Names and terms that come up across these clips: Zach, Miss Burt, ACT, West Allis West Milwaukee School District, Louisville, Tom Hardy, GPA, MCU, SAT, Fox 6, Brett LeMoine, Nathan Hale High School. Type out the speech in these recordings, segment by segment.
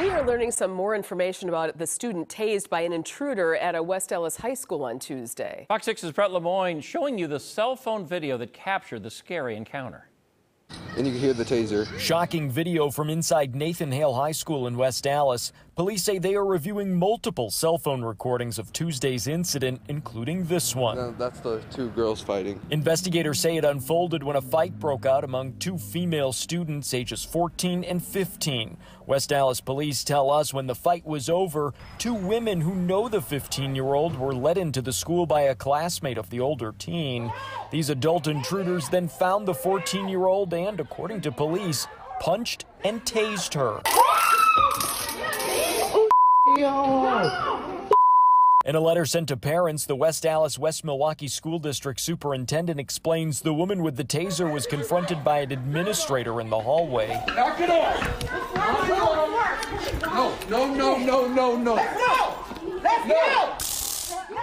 We are learning some more information about the student tased by an intruder at a West Allis High School on Tuesday. Fox 6's Brett LeMoine showing you the cell phone video that captured the scary encounter. And you can hear the taser. Shocking video from inside Nathan Hale High School in West Allis. Police say they are reviewing multiple cell phone recordings of Tuesday's incident, including this one. That's the two girls fighting. Investigators say it unfolded when a fight broke out among two female students, ages 14 and 15. West Allis police tell us when the fight was over, two women who know the 15-year-old were led into the school by a classmate of the older teen. These adult intruders then found the 14-year-old and, according to police, punched and tased her. In a letter sent to parents, the West Allis West Milwaukee School District Superintendent explains the woman with the taser was confronted by an administrator in the hallway. Knock it off! No. Let's go!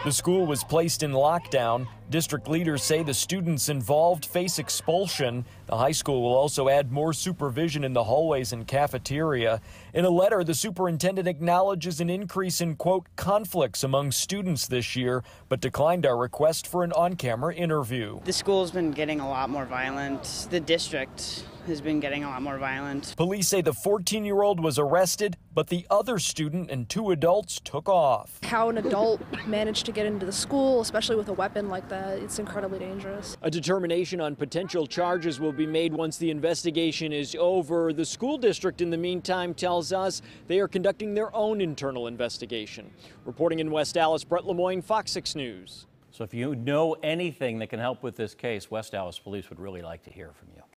The school was placed in lockdown. District leaders say the students involved face expulsion. The high school will also add more supervision in the hallways and cafeteria. In a letter, the superintendent acknowledges an increase in, quote, conflicts among students this year, but declined our request for an on-camera interview. The school's been getting a lot more violent. The district has been getting a lot more violent. Police say the 14-year-old was arrested, but the other student and two adults took off. How an adult managed to get into the school, especially with a weapon like that, it's incredibly dangerous. A determination on potential charges will be made once the investigation is over. The school district, in the meantime, tells us they are conducting their own internal investigation. Reporting in West Allis, Brett LeMoine, Fox 6 News. So if you know anything that can help with this case, West Allis police would really like to hear from you.